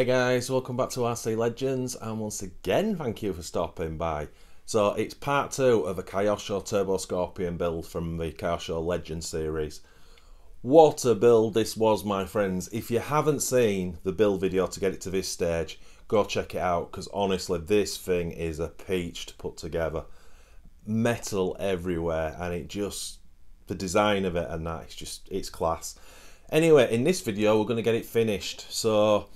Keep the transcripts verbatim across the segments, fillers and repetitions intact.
Hey guys, welcome back to R C Legends, and once again thank you for stopping by. So it's part two of a Kyosho Turbo Scorpion build from the Kyosho Legends series. What a build this was, my friends. If you haven't seen the build video to get it to this stage, go check it out, because honestly this thing is a peach to put together. Metal everywhere, and it just, the design of it and that, it's just, it's class. Anyway, in this video we're going to get it finished. So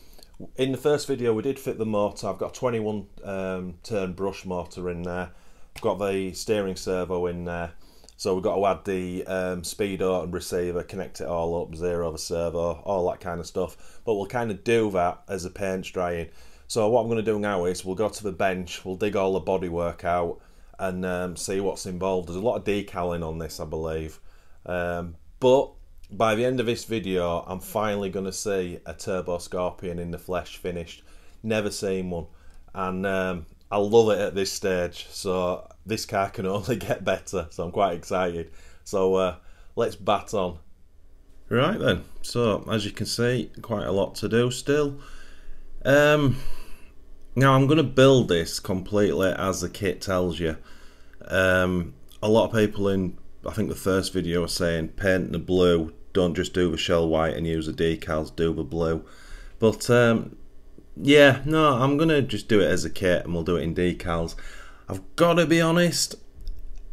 in the first video we did fit the motor. I've got a twenty-one um, turn brush motor in there. I've got the steering servo in there. So we've got to add the um, speedo and receiver, connect it all up, zero the servo, all that kind of stuff. But we'll kind of do that as the paint's drying. So what I'm going to do now is we'll go to the bench, we'll dig all the bodywork out and um, see what's involved. There's a lot of decaling on this, I believe. Um, but by the end of this video, I'm finally going to see a Turbo Scorpion in the flesh finished. Never seen one. And um, I love it at this stage. So this car can only get better. So I'm quite excited. So uh, let's bat on. Right then. So as you can see, quite a lot to do still. Um, now I'm going to build this completely as the kit tells you. Um, a lot of people in, I think the first video was saying paint the blue, don't just do the shell white and use the decals, do the blue. But um, yeah, no, I'm going to just do it as a kit and we'll do it in decals. I've got to be honest,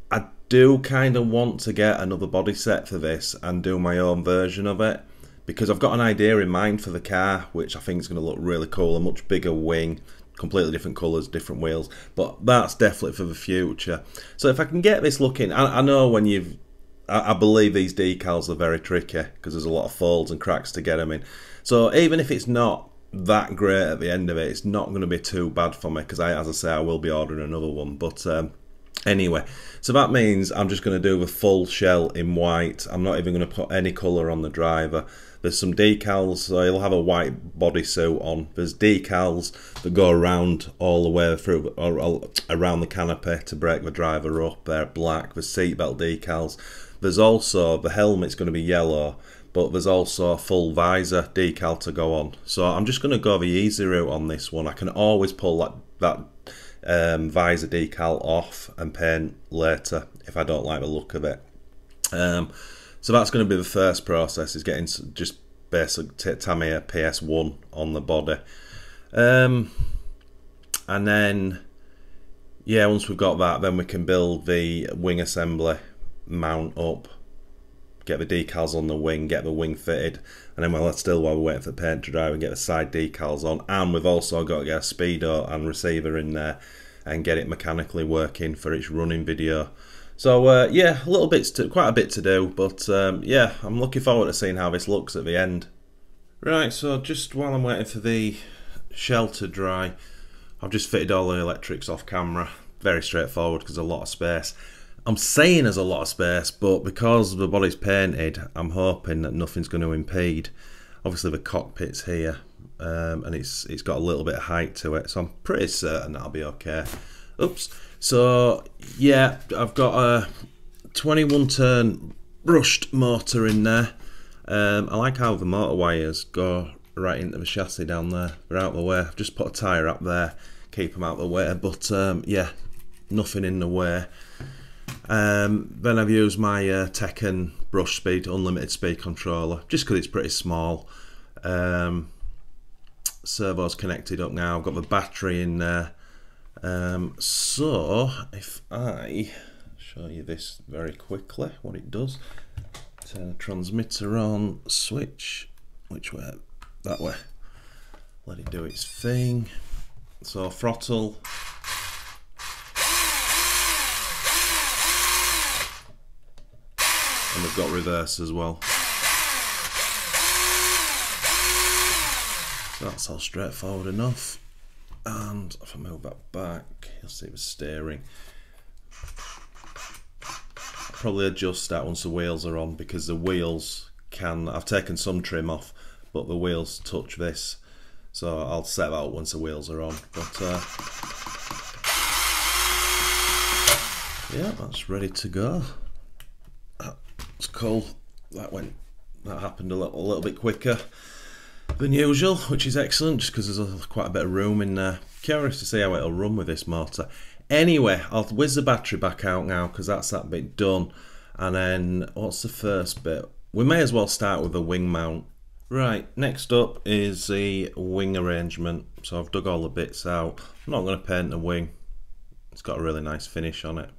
I do kind of want to get another body set for this and do my own version of it, because I've got an idea in mind for the car which I think is going to look really cool. A much bigger wing, completely different colours, different wheels, but that's definitely for the future. So if I can get this looking, I, I know when you've, I, I believe these decals are very tricky because there's a lot of folds and cracks to get them in. So even if it's not that great at the end of it, it's not going to be too bad for me, because I, as I say, I will be ordering another one. But um, anyway, so that means I'm just going to do the full shell in white. I'm not even going to put any colour on the driver. There's some decals, so you'll have a white bodysuit on. There's decals that go around all the way through, or, or around the canopy to break the driver up. They're black. There's seatbelt decals. There's also, the helmet's going to be yellow, but there's also a full visor decal to go on. So I'm just going to go the easy route on this one. I can always pull that, that um, visor decal off and paint later if I don't like the look of it. Um, So that's going to be the first process, is getting just basic Tamiya P S one on the body. Um, and then, yeah, once we've got that, then we can build the wing assembly, mount up, get the decals on the wing, get the wing fitted. And then while that's still while we're waiting for the paint to dry, we get the side decals on. And we've also got to get a speedo and receiver in there and get it mechanically working for its running video. So uh, yeah, a little bit to, quite a bit to do, but um, yeah, I'm looking forward to seeing how this looks at the end. Right, so just while I'm waiting for the shell to dry, I've just fitted all the electrics off camera. Very straightforward, because a lot of space. I'm saying there's a lot of space, but because the body's painted, I'm hoping that nothing's going to impede. Obviously the cockpit's here, um, and it's it's got a little bit of height to it, so I'm pretty certain that'll be okay. Oops. So yeah, I've got a twenty-one turn brushed motor in there. Um, I like how the motor wires go right into the chassis down there. They're out of the way. I've just put a tyre up there, keep them out of the way. But um, yeah, nothing in the way. Um, then I've used my uh, Tekon brush speed, unlimited speed controller, just because it's pretty small. Um, servo's connected up now. I've got the battery in there. Um, so if I show you this very quickly, what it does, turn the transmitter on, switch, which way? That way. Let it do its thing. So throttle. And we've got reverse as well. So that's all straightforward enough. And if I move that back, you'll see the steering. I'll probably adjust that once the wheels are on, because the wheels can, I've taken some trim off, but the wheels touch this. So I'll set that up once the wheels are on. But uh, yeah, that's ready to go. That's cool. That went, that happened a little, a little bit quicker. than usual, which is excellent just because there's a, quite a bit of room in there. Curious to see how it'll run with this motor. Anyway, I'll whiz the battery back out now because that's that bit done. And then, what's the first bit? We may as well start with the wing mount. Right, next up is the wing arrangement. So I've dug all the bits out. I'm not going to paint the wing. It's got a really nice finish on it.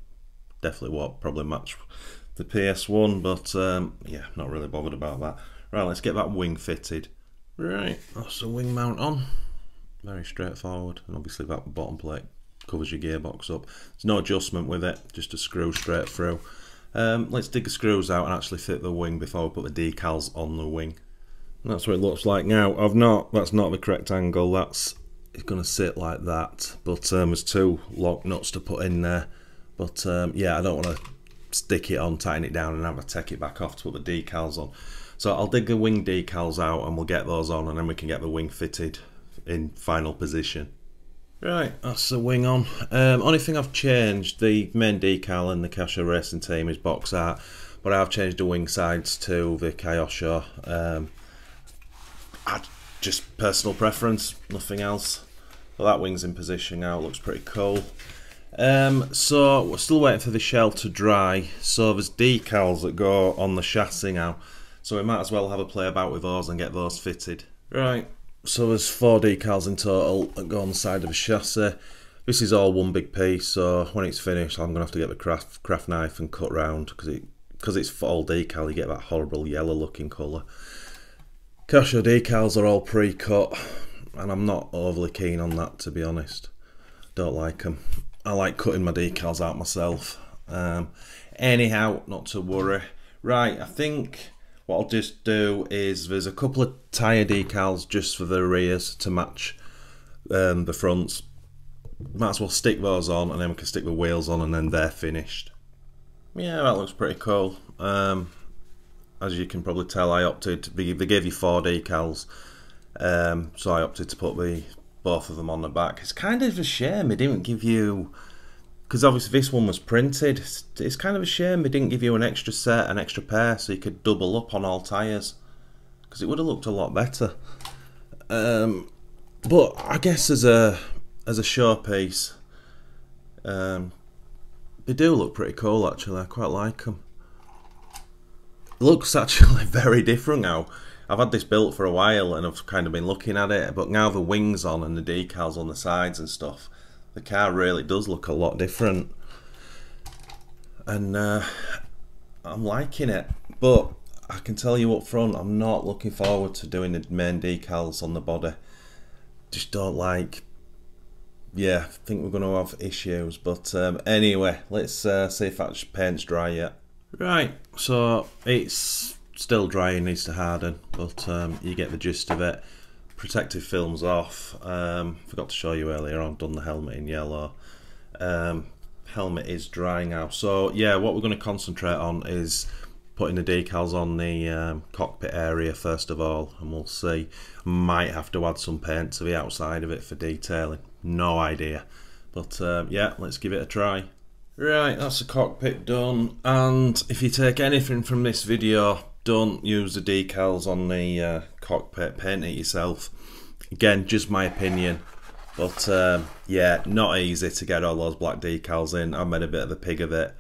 Definitely what probably match the P S one, but um, yeah, not really bothered about that. Right, let's get that wing fitted. Right, that's the wing mount on. Very straightforward, and obviously that bottom plate covers your gearbox up. There's no adjustment with it, just a screw straight through. Um, let's dig the screws out and actually fit the wing before we put the decals on the wing. And that's what it looks like now. I've not, that's not the correct angle, that's it's going to sit like that, but um, there's two lock nuts to put in there. But um, yeah, I don't want to stick it on, tighten it down and have to take it back off to put the decals on. So I'll dig the wing decals out and we'll get those on and then we can get the wing fitted in final position. Right, that's the wing on. Um, only thing I've changed, the main decal in the Kyosho Racing Team is box art, but I've changed the wing sides to the Kyosho. Um, I, just personal preference, nothing else. Well, that wing's in position now, looks pretty cool. Um, so we're still waiting for the shell to dry, so there's decals that go on the chassis now. So we might as well have a play about with those and get those fitted. Right. So there's four decals in total that go on the side of the chassis. This is all one big piece, so when it's finished I'm going to have to get the craft, craft knife and cut round because it, because it's full decal you get that horrible yellow looking colour. Kyosho decals are all pre-cut and I'm not overly keen on that, to be honest. Don't like them. I like cutting my decals out myself. Um, anyhow, not to worry. Right, I think what I'll just do is there's a couple of tyre decals just for the rears to match um, the fronts. Might as well stick those on and then we can stick the wheels on and then they're finished. Yeah, that looks pretty cool. Um, as you can probably tell, I opted, to be, they gave you four decals, um, so I opted to put the both of them on the back. It's kind of a shame they didn't give you, because obviously this one was printed, it's, it's kind of a shame they didn't give you an extra set, an extra pair, so you could double up on all tyres, because it would have looked a lot better. Um, but I guess as a as a showpiece, um, they do look pretty cool actually, I quite like them. It looks actually very different now. I've had this built for a while and I've kind of been looking at it, but now the wings on and the decals on the sides and stuff, the car really does look a lot different. And uh, I'm liking it, but I can tell you up front, I'm not looking forward to doing the main decals on the body. Just don't like, yeah, I think we're going to have issues, but um, anyway, let's uh, see if that paint's dry yet. Right, so it's still dry and needs to harden, but um, you get the gist of it. Protective film's off. Um, forgot to show you earlier on, I've done the helmet in yellow. Um, helmet is dry now, so yeah, what we're going to concentrate on is putting the decals on the um, cockpit area first of all, and we'll see. Might have to add some paint to the outside of it for detailing, no idea, but um, yeah, let's give it a try. Right, that's the cockpit done, and if you take anything from this video, don't use the decals on the uh, cockpit, paint it yourself. Again, just my opinion. But um, yeah, not easy to get all those black decals in. I made a bit of a pig of it.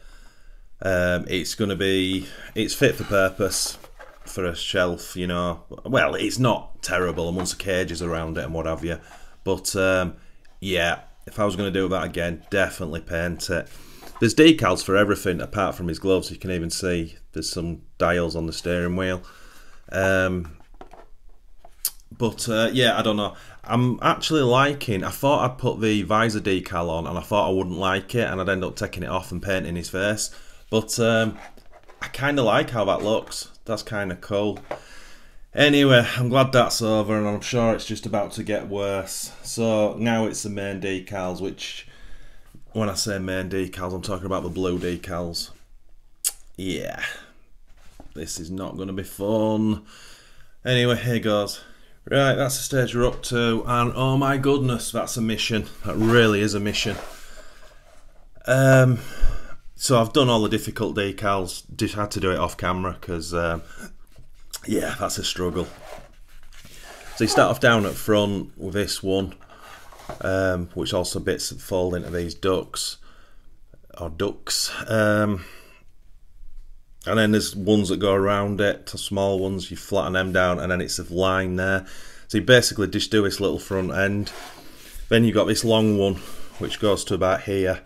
Um, it's going to be, it's fit for purpose for a shelf, you know. Well, it's not terrible, and once the cage is around it and what have you. But um, yeah, if I was going to do that again, definitely paint it. There's decals for everything apart from his gloves. You can even see there's some dials on the steering wheel. Um, but uh, yeah, I don't know. I'm actually liking, I thought I'd put the visor decal on and I thought I wouldn't like it and I'd end up taking it off and painting his face. But um, I kind of like how that looks. That's kind of cool. Anyway, I'm glad that's over and I'm sure it's just about to get worse. So now it's the main decals, which, when I say main decals, I'm talking about the blue decals. Yeah, this is not going to be fun. Anyway, here goes. Right, that's the stage we're up to, and oh my goodness, that's a mission. That really is a mission. Um, so I've done all the difficult decals. Just had to do it off camera because, um, yeah, that's a struggle. So you start off down at front with this one, um, which also bits fall into these ducts or ducks, um, and then there's ones that go around it, small ones. You flatten them down, and then it's a line there. So you basically just do this little front end. Then you've got this long one, which goes to about here,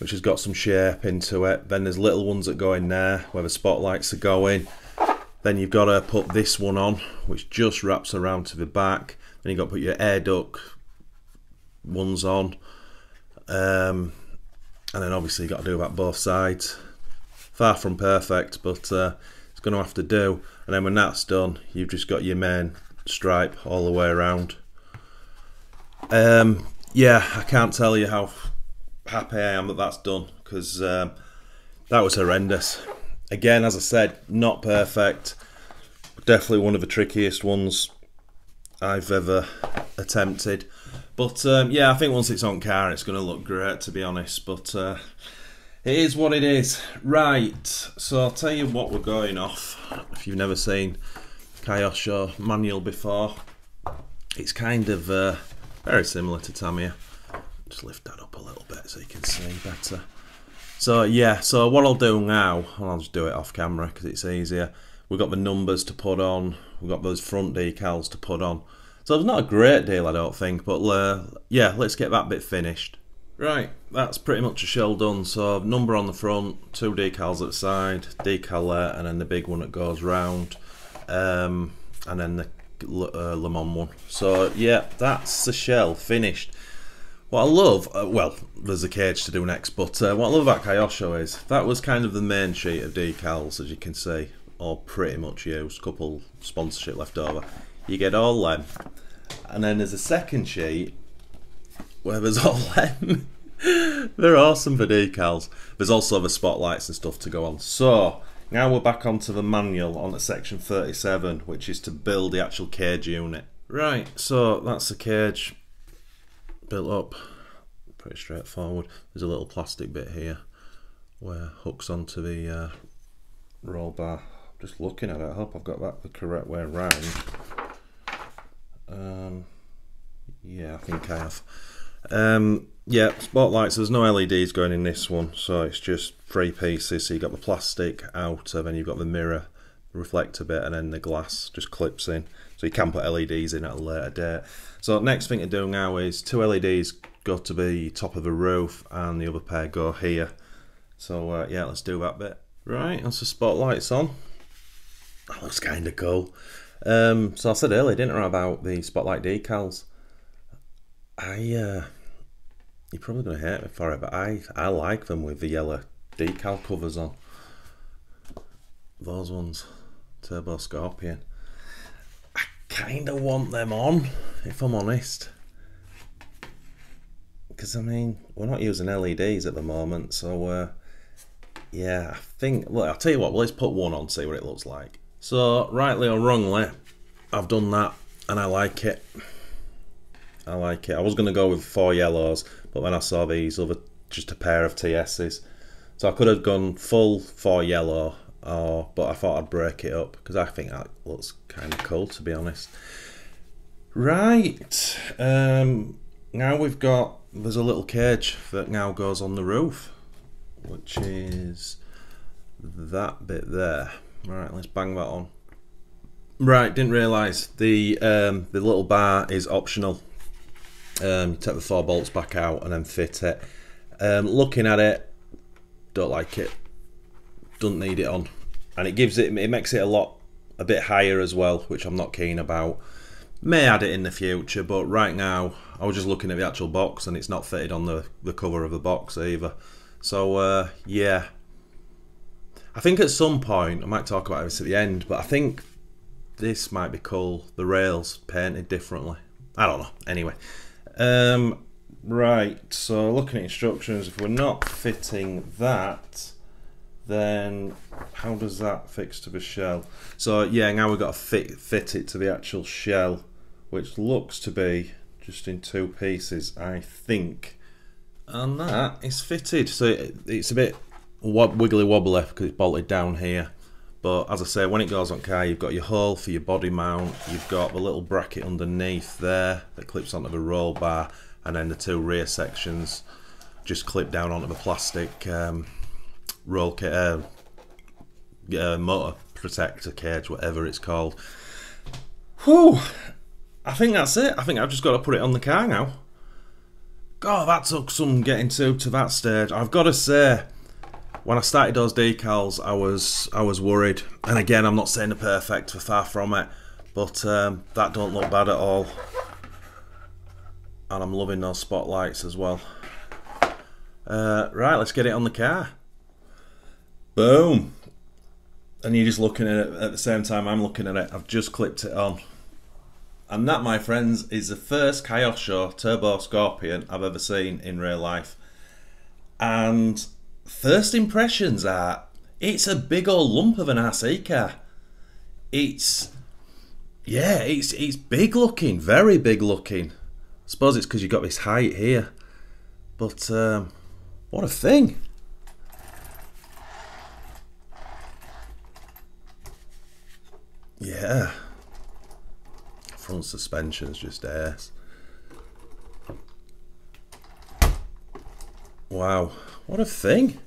which has got some shape into it. Then there's little ones that go in there where the spotlights are going. Then you've got to put this one on, which just wraps around to the back. Then you've got to put your air duct ones on. Um, and then obviously you've got to do about both sides. Far from perfect, but uh, it's going to have to do. And then when that's done, you've just got your main stripe all the way around. Um, yeah, I can't tell you how happy I am that that's done, because um, that was horrendous. Again, as I said, not perfect. Definitely one of the trickiest ones I've ever attempted. But um, yeah, I think once it's on car, it's going to look great, to be honest. But uh, it is what it is. Right, so I'll tell you what we're going off. If you've never seen Kyosho manual before, it's kind of uh, very similar to Tamiya. Just lift that up a little bit so you can see better. So yeah, so what I'll do now, and I'll just do it off camera because it's easier, we've got the numbers to put on, we've got those front decals to put on. So there's not a great deal, I don't think, but uh, yeah, let's get that bit finished. Right, that's pretty much a shell done. So number on the front, two decals at the side, decal there, and then the big one that goes round, um, and then the uh, Le Mans one. So yeah, that's the shell finished. What I love, uh, well, there's a cage to do next, but uh, what I love about Kyosho is that was kind of the main sheet of decals, as you can see, all pretty much used, couple sponsorship left over. You get all them, and then there's a second sheet where there's all them. They're awesome for decals. There's also the spotlights and stuff to go on. So now we're back onto the manual on the section thirty-seven, which is to build the actual cage unit. Right, so that's the cage built up, pretty straightforward. There's a little plastic bit here where hooks onto the uh, roll bar. Just looking at it, I hope I've got that the correct way around. Um, yeah, I think I have. Um, yeah, spotlights, there's no L E Ds going in this one, so it's just three pieces. So you've got the plastic out, then you've got the mirror, the reflector bit, and then the glass just clips in. So you can put L E Ds in at a later date. So next thing to do now is two L E Ds go to the top of the roof and the other pair go here. So uh, yeah, let's do that bit. Right, that's the spotlights on. That looks kind of cool. Um, so I said earlier, didn't I, about the spotlight decals. I, uh, you're probably going to hate me for it, but I, I like them with the yellow decal covers on. Those ones, Turbo Scorpion. Kind of want them on, if I'm honest, because I mean, we're not using L E Ds at the moment, so uh, yeah, I think, look, I'll tell you what, well, let's put one on, see what it looks like. So rightly or wrongly, I've done that and I like it. I like it. I was going to go with four yellows, but then I saw these other, just a pair of T S's, so I could have gone full four yellow. Oh, but I thought I'd break it up because I think that looks kind of cool, to be honest. Right, um, now we've got, there's a little cage that now goes on the roof, which is that bit there. Right, let's bang that on. Right, didn't realise the um, the little bar is optional. Um, take the four bolts back out and then fit it. Um, looking at it, don't like it. Doesn't need it on, and it gives it, it makes it a lot a bit higher as well, which I'm not keen about. May add it in the future, but right now I was just looking at the actual box and it's not fitted on the, the cover of the box either. So uh, yeah, I think at some point, I might talk about this at the end, but I think this might be cool, the rails painted differently, I don't know. Anyway, um, right, so looking at instructions, if we're not fitting that, then how does that fix to the shell? So yeah, now we've got to fit, fit it to the actual shell, which looks to be just in two pieces, I think. And that is fitted. So it, it's a bit wob wiggly wobbly because it's bolted down here. But as I say, when it goes on car, you've got your hole for your body mount, you've got the little bracket underneath there that clips onto the roll bar, and then the two rear sections just clip down onto the plastic um, roll kit, uh, uh, motor protector cage, whatever it's called. Whew! I think that's it. I think I've just got to put it on the car now. God, that took some getting to to that stage. I've got to say, when I started those decals, I was I was worried. And again, I'm not saying they're perfect, far from it, but um, that don't look bad at all. And I'm loving those spotlights as well. Uh, right, let's get it on the car. Boom. And you're just looking at it at the same time I'm looking at it. I've just clipped it on. And that, my friends, is the first Kyosho Turbo Scorpion I've ever seen in real life. And first impressions are, it's a big old lump of an R C car. It's, yeah, it's it's big looking, very big looking. I suppose it's because you've got this height here. But um, what a thing. Yeah. Front suspension's just ace. Wow, what a thing.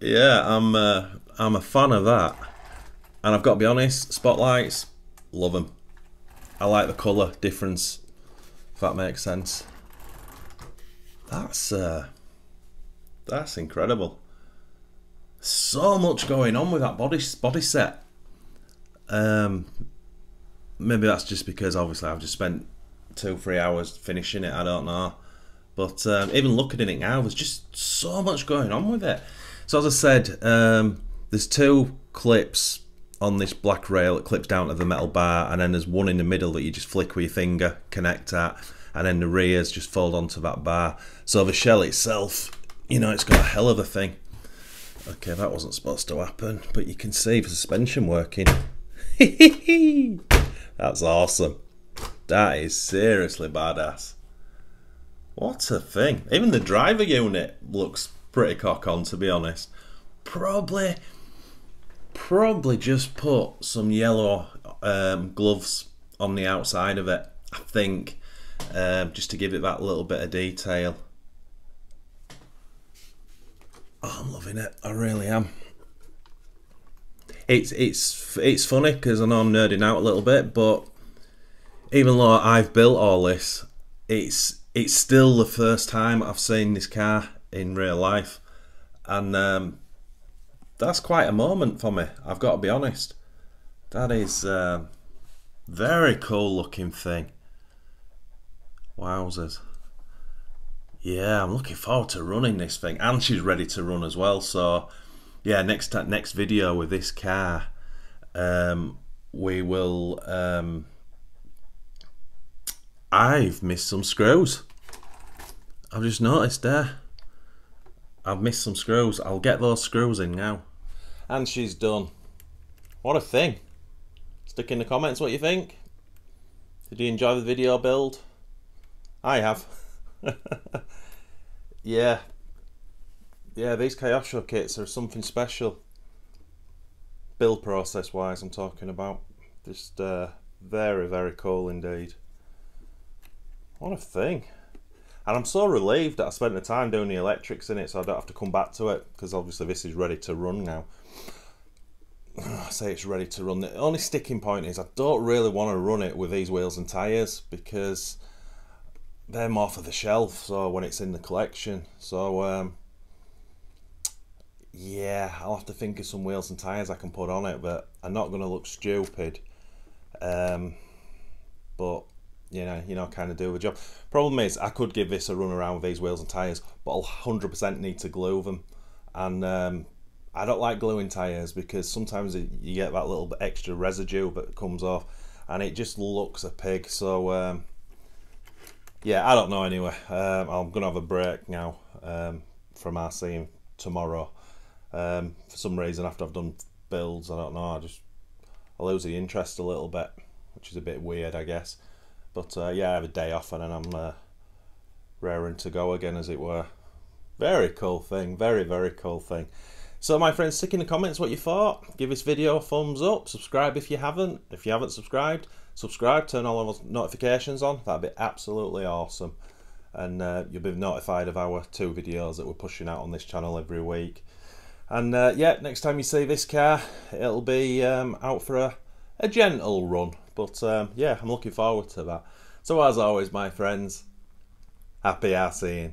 Yeah, I'm uh, I'm a fan of that. And I've got to be honest, spotlights, love them. I like the colour difference, if that makes sense. That's uh, that's incredible. So much going on with that body body set. Um, maybe that's just because obviously I've just spent two, three hours finishing it, I don't know. But um, even looking at it now, there's just so much going on with it. So as I said, um, there's two clips on this black rail that clips down to the metal bar, and then there's one in the middle that you just flick with your finger, connect at, and then the rears just fold onto that bar. So the shell itself, you know, it's got a hell of a thing. Okay, that wasn't supposed to happen, but you can see the suspension working. That's awesome. That is seriously badass. What a thing. Even the driver unit looks pretty cock on, to be honest. Probably probably just put some yellow um, gloves on the outside of it, I think, um, just to give it that little bit of detail. Oh, I'm loving it. I really am. It's it's it's funny because I know I'm nerding out a little bit, but even though I've built all this, it's it's still the first time I've seen this car in real life, and um, that's quite a moment for me. I've got to be honest. That is a very cool looking thing. Wowzers! Yeah, I'm looking forward to running this thing, and she's ready to run as well. So. Yeah, next next video with this car, um, we will. Um, I've missed some screws. I've just noticed there. I've missed some screws. I'll get those screws in now. And she's done. What a thing! Stick in the comments what you think. Did you enjoy the video build? I have. Yeah. Yeah, these Kyosho kits are something special. Build process wise, I'm talking about. Just uh, very, very cool indeed. What a thing. And I'm so relieved that I spent the time doing the electrics in it, so I don't have to come back to it, because obviously this is ready to run now. I say it's ready to run. The only sticking point is I don't really want to run it with these wheels and tyres, because they're more for the shelf, so when it's in the collection. So, um... yeah, I'll have to think of some wheels and tyres I can put on it, but I'm not going to look stupid. Um, but, you know, you know, kind of do the job. Problem is, I could give this a run around with these wheels and tyres, but I'll one hundred percent need to glue them. And um, I don't like gluing tyres, because sometimes it, you get that little bit extra residue that comes off, and it just looks a pig. So, um, yeah, I don't know anyway. Um, I'm going to have a break now um, from RCing tomorrow. Um, for some reason, after I've done builds, I don't know, I just I lose the interest a little bit, which is a bit weird, I guess. But uh, yeah, I have a day off, and then I'm uh, raring to go again, as it were. Very cool thing, very very cool thing. So my friends, stick in the comments what you thought. Give this video a thumbs up, subscribe if you haven't. If you haven't subscribed, subscribe, turn all of those notifications on. That'd be absolutely awesome. And uh, you'll be notified of our two videos that we're pushing out on this channel every week. And uh, yeah, next time you see this car, it'll be um, out for a, a gentle run. But um, yeah, I'm looking forward to that. So as always, my friends, happy RCing.